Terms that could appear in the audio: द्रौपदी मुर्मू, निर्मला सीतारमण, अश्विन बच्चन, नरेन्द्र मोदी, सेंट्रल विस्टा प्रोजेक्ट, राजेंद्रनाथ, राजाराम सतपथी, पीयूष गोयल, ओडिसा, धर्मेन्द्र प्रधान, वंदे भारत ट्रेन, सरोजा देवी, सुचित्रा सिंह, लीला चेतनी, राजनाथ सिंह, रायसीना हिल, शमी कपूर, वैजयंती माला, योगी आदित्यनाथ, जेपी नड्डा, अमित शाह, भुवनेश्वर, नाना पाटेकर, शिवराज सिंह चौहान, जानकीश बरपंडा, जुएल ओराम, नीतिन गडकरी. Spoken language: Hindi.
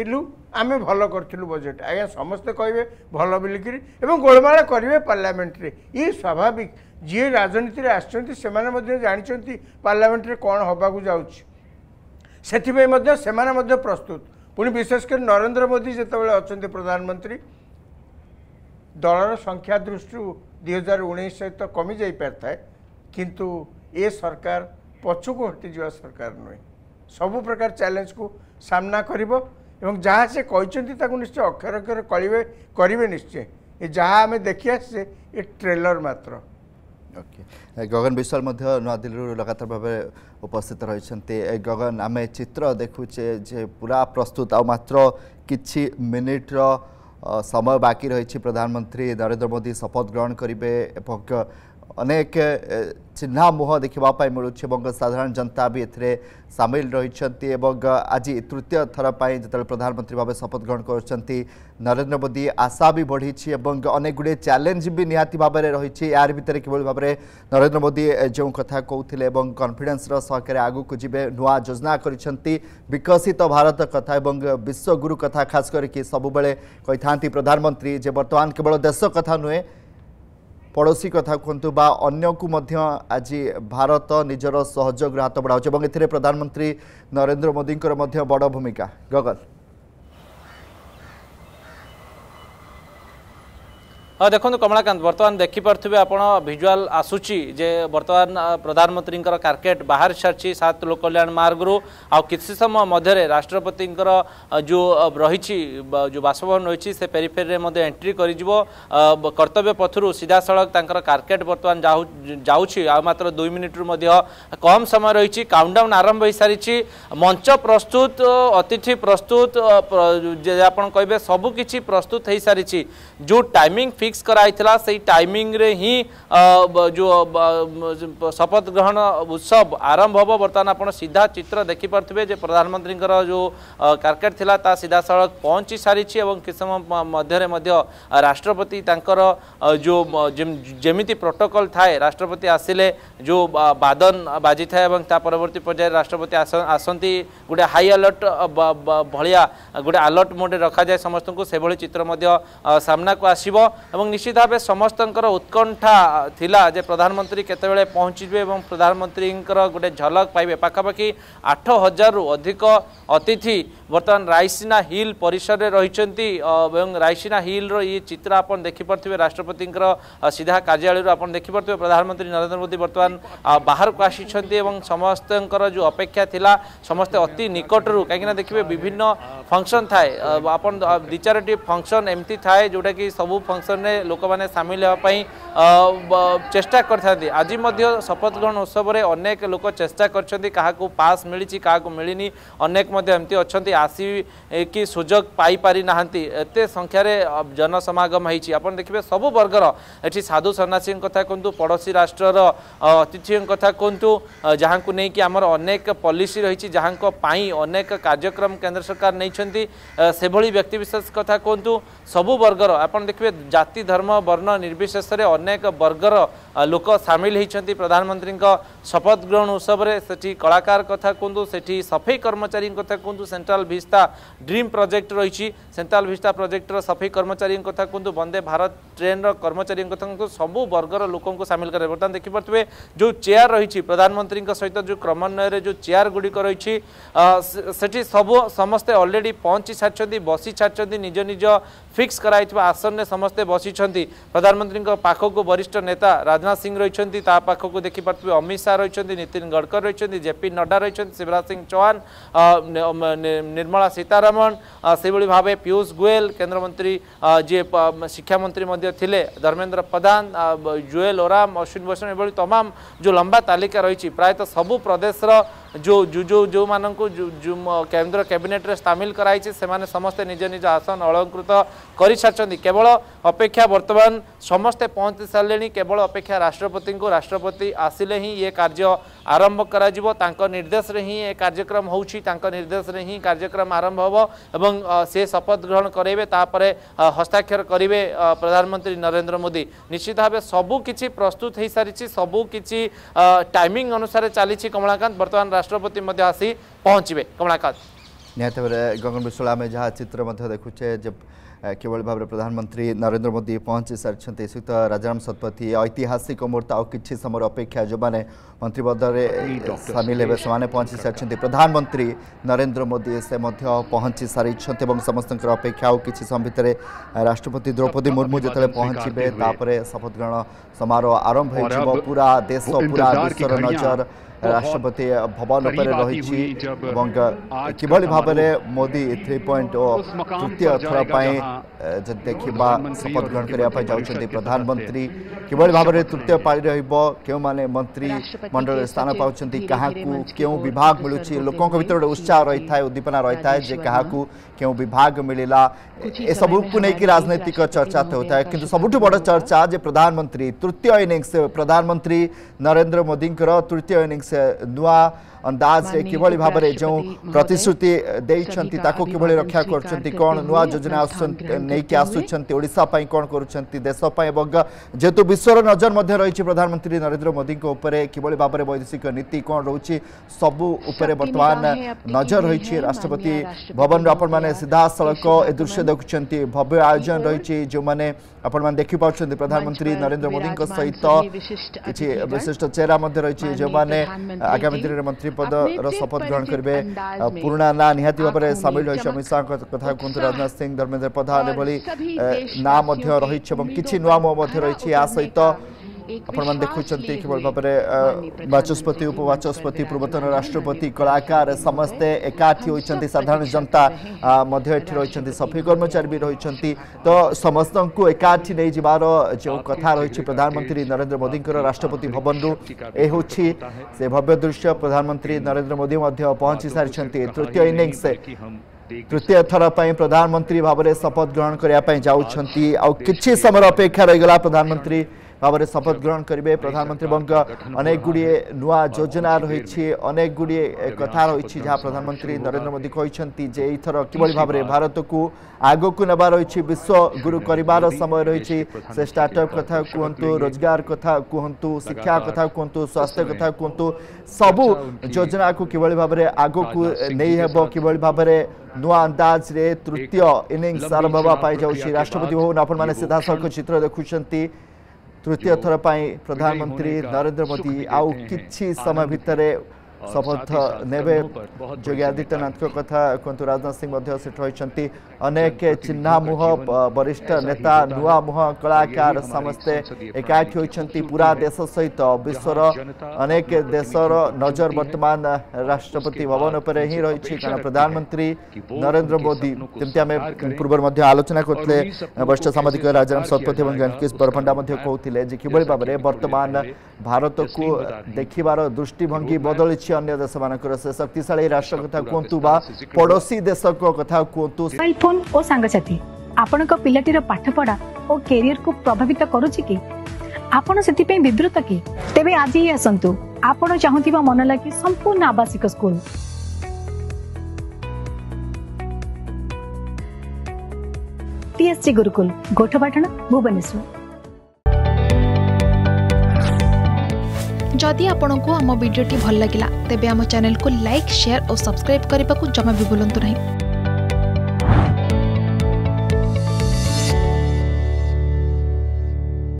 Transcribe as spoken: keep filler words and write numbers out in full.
आम भल कर बजेट आज्ञा समस्ते कहे भल बोलिकी और गोलमाल करेंगे पार्लियामेंट्रे ये स्वाभाविक जी राजनीति आसने से जानते पार्लियामेंट्रे कौन होबाकू जाने प्रस्तुत पुणी विशेषकर नरेन्द्र मोदी जिते अच्छा प्रधानमंत्री दलर संख्या दृष्टि दुई हजार उन्नीस सहित कमी जाए किंतु ए सरकार पछकू हटिज सरकार नुहे सबु प्रकार चैलेंज को सामना करिबो एवं जहाँ से कहते ताकू निश्चय अक्षर अक्षर करेंगे करेंगे निश्चय ये जहाँ आम देखी आसे ये ट्रेलर मात्र। ओके गगन विश्वाल नूआदिल्ली लगातार भाव उपस्थित रही गगन आम चित्र देखुचे जे पूरा प्रस्तुत आ मात्र किछि मिनिट रो समय बाकी रही प्रधानमंत्री नरेन्द्र मोदी शपथ ग्रहण करेंगे अनेक चिन्ह मुह देखापी मिलूँ साधारण जनता भी ए सामिल रही आज तृतीय थर पर जो प्रधानमंत्री भाव शपथ ग्रहण कर नरेन्द्र मोदी आशा भी बढ़ी अनेक गुड़े चैलेंज भी निहाती भाव रही यार भितर किभली भाव नरेन्द्र मोदी जो कथा कहते कॉन्फिडेंस सहकार आगू को जीवे नुआ योजना कर विकसित भारत कथा विश्वगुरु कथा खास करके सबुबले कही था प्रधानमंत्री जे बर्तमान केवल देश कथा नुहे पड़ोशी कथा कहतु बा अन्य को मध्य आज भारत निजर सहयोग हाथ बढ़ाऊ ए प्रधानमंत्री नरेंद्र मोदी बड़ भूमिका गगन हाँ देखो कमलाकांत बर्तमान देखिपे आप भिजुआल आसूची जे बर्तमान प्रधानमंत्री कारकेट बाहर सारी सात लोक कल्याण मार्ग रु आ किसी समय मध्य राष्ट्रपति जो रही जो बासभवन रही से पेरीफेरी में एंट्री करतव्य पथर सीधा सड़क कारकेट बर्तमान जा मात्र दुई मिनिट रु कम समय रही काउंटडाउन आरंभ हो सारी मंच प्रस्तुत अतिथि प्रस्तुत आप कहे सबकि प्रस्तुत हो सारी जो टाइमिंग फिक्स कराइथिला सही टाइमिंग रे ही जो शपथ ग्रहण उत्सव आरंभ हम बर्तमान आप सीधा चित्र देखिपे जे प्रधानमंत्री जो कारकेट थिला ता सीधा सड़क पहुँची सारी और किस समय मध्य राष्ट्रपति जो जेमिति प्रोटोकॉल थाए राष्ट्रपति आसिले जो बादन बाजी थाए परवर्ती पर्याय राष्ट्रपति आसती गोटे हाई अलर्ट भाया गोटे अलर्ट मोड रखा जाए समस्त को से भली चित्र सामना को आसिबो एवं निश्चित भाव समस्त उत्कंठा थिला जे प्रधानमंत्री केतबेले पहुँचे एवं प्रधानमंत्री गोटे झलक पाइबे पाखापाखि आठ हजार रु अधिक अतिथि बर्तमान रायसीना हिल परिसर रही रायसीना हिल रो ये चित्र आप देखिपे राष्ट्रपति सीधा कार्यालय आप देखिपे प्रधानमंत्री नरेंद्र मोदी बर्तमान बाहर को आसी समस्त जो अपेक्षा थिला समस्ते अति निकटरू कहीं देखिए विभिन्न फंक्शन थाए आप दि चार फंक्शन एमती थाए जोटा कि सबू फंक्शन ने लोक मैंने सामिल होगापी चेष्टा करते आज शपथ ग्रहण उत्सव में अनेक लोक चेष्टा कर पास मिली क्या मिलनी अनेक एमती अच्छा आसी कि सुजोग पाई ना एत संख्यार जनसमागम होती देखिए सबू वर्गर ये साधु सन्यासी कथा कहतु पड़ोशी राष्ट्रर अतिथि कथा कहतु जहाँ को लेकिन आमर अनेक पॉलिसी रही जहाँ अनेक कार्यक्रम केन्द्र सरकार नहीं से व्यक्तिशेष कथा कहतु सबू वर्गर आप देखिए जाति धर्म वर्ण निर्विशेष रे अनेक वर्गर लोक सामिल होती प्रधानमंत्री शपथ ग्रहण उत्सव में सेठी कलाकार कथा कहतु सेठी सफाई कर्मचारी कथा कहतु सेंट्रल विस्टा ड्रीम प्रोजेक्ट रही सेंट्रल विस्टा प्रोजेक्टर सफाई कर्मचारी कथा कहतु वंदे भारत ट्रेन कर्मचारी कथा कहतु सबू वर्गर लोक सामिल करें बर्तमान देखिपे जो चेयर रही प्रधानमंत्री सहित जो क्रमान्वय जो चेयर गुड़िक रही सेठी सब समस्ते अलरेडी पहुँची सारी बसी सारी निज निज फिक्स कराई आसन में समस्त बसी प्रधानमंत्री पाखक वरिष्ठ नेता राजनाथ सिंह रही पाखक देखिपे अमित शाह रही नीतिन गडकरी रही जेपी नड्डा रही शिवराज सिंह चौहान निर्मला सीतारमण से भाव पीयूष गोयल केंद्रमंत्री जी शिक्षामंत्री थे धर्मेन्द्र प्रधान जुएल ओराम अश्विन बच्चन एभली तमाम जो लंबा तालिका रही प्रायतः सबू प्रदेशर जो जो जो मानक केन्द्र कैबिनेट्रे सामिल कराई से समस्ते निज निज आसन अलंकृत कर सारी केवल अपेक्षा बर्तमान समस्ते पहुँची सारे केवल अपेक्षा राष्ट्रपति को राष्ट्रपति आसिले ही ये कार्य आरंभ कर निर्देश ही ये कार्यक्रम होदेश ही कार्यक्रम आरंभ हम एवं से शपथ ग्रहण करेंगे तापर हस्ताक्षर करेंगे प्रधानमंत्री नरेंद्र मोदी निश्चित भाव सबकि प्रस्तुत हो सारी सबकि टाइमिंग अनुसार चली कमलाकांत बर्तमान राष्ट्रपति आसी पहुँचे कमलाकांत निहत भाव गगन विश्वला में जहाँ चित्र देखुचे जब केवल भाव प्रधानमंत्री नरेन्द्र मोदी पहुंची सारी सहित राजाराम सतपथी ऐतिहासिक मुहूर्त आउ कि समय अपेक्षा जो मैंने मंत्रिपद में सामिल हे से पहुंची सारी प्रधानमंत्री नरेन्द्र मोदी से पहुंची सारी समस्त अपेक्षा आउ कि समय भितर राष्ट्रपति द्रौपदी मुर्मू जिते पहुंचे तापर शपथ ग्रहण समारोह आरंभ हो पूरा देश पूरा विश्वर नजर राष्ट्रपति भवन पर रही किभली भाव में मोदी थ्री पॉइंट तृतीय थर पर देखा शपथ ग्रहण करने जाऊँगी प्रधानमंत्री किभली भाव में तृतीय पारी रे मंत्री मंडल स्थान पाँच क्या क्यों विभाग मिलूँ लोकों भीतर गोटे उत्साह रही है उद्दीपना रही है जे क्या क्यों विभाग मिलला ए सब को लेकिन राजनीतिक चर्चा तो होता है किंतु सबुठ बड़ चर्चा जे प्रधानमंत्री तृतीय इनिंग्स प्रधानमंत्री नरेन्द्र मोदी तृतीय इनिंग्स नुआ अंदाज रे किभली भाव में जो प्रतिश्रुति देइछंती ताको किभली रक्षा करछंती कोन नुआ योजना आसुछंती ओडिसा पई कोन करूछंती देश पई बग जेतु विश्वर नजर मध्य रही प्रधानमंत्री नरेन्द्र मोदी को ऊपर किभली भाव में वैदेशिक नीति कोन रहूची सबु ऊपर वर्तमान नजर रही राष्ट्रपति भवन आपण माने सीधा सड़क ए दृश्य देखुछंती भव्य आयोजन रही जो मैंने आपण माने देखि पाउछंती प्रधानमंत्री नरेन्द्र मोदी को सहित किछि विशिष्ट चेहरा मध्य रही जो मैंने आगामी दिन में मंत्री पद शपथ ग्रहण करेंगे पुराना ना निहाती भाव में सामिल रही अमित शाह कथा कहूँ राजनाथ सिंह धर्मेन्द्र प्रधान एभली ना रही कि नुआ मुँह रही आ सहित आपण देखुंत किभली भाव में वाचस्पति उपवाचस्पति पूर्वतन राष्ट्रपति कलाकार समस्ते एकाठी होती साधारण जनता रही सफाई कर्मचारी भी रही तो समस्त को एकाठी नहीं जबार जो कथा रही प्रधानमंत्री नरेन्द्र मोदी राष्ट्रपति भवन रू ए हूँ से भव्य दृश्य प्रधानमंत्री नरेन्द्र मोदी पहुंची सारी तृतीय इनिंग्स तृतीय थर पर प्रधानमंत्री भाव में शपथ ग्रहण करने जाती कि समय अपेक्षा रहीगला प्रधानमंत्री भाव में शपथ ग्रहण करेंगे प्रधानमंत्री अनेक गुड़िए नूआ योजना रही अनेक गुड़िए कथा रही जहाँ प्रधानमंत्री नरेन्द्र मोदी कहते जे एथर किभली भाव में भारत को आग को नेबा रही विश्व गुरु कर समय रही से स्टार्टअप कथा कहतु रोजगार कथा कहतु शिक्षा कथा कहतु स्वास्थ्य कथा कहतु सबू योजना को किभली भाव में आग को नहीं हेब किभली भाव में नुआ अंदाज रे तृतीय इनिंग्स आरंभ होगा जाऊँगी राष्ट्रपति भवन आपण मैंने सीधा सड़क चित्र देखुंट तृतीय थर पाई प्रधानमंत्री नरेन्द्र मोदी आउ कि समय भितर शपथ नेबे योगी आदित्यनाथ कथा कहतु राजनाथ सिंह रही अनेक चिन्हा मुह वरिष्ठ नेता नुआ मुह कलाकार समस्ते एकाठी होती पूरा देश सहित विश्वर अनेक देशर नजर वर्तमान राष्ट्रपति भवन पर ही रही कारण प्रधानमंत्री नरेन्द्र मोदी जमी आम पूर्व आलोचना करते वरिष्ठ सामाजिक राजाराम सतपथी और जानकीश बरपंडा कहते कि भाव में बर्तमान भारत को देखार दृष्टिभंगी बदली अन्य देश मानकर से शक्तिशाली राष्ट्र कथा कहतु बा पड़ोसी देश को कथा कहतु फोन और सांगसाथी आपण को पिलाटीर पाठपढ़ा और कैरियर को प्रभावित करूची कि आपण सेति पे विब्रत कि तेबे आज ही असंतु आपण चाहूतिबा मन लागी संपूर्ण आवासिक स्कूल टीएससी गुरुकुल गोठपाटण भुवनेश्वर। जदि आपंक आम भिडी भल लगा तेब आम चैनल को लाइक शेयर और सब्सक्राइब करने को जमा भी भूलु नहीं।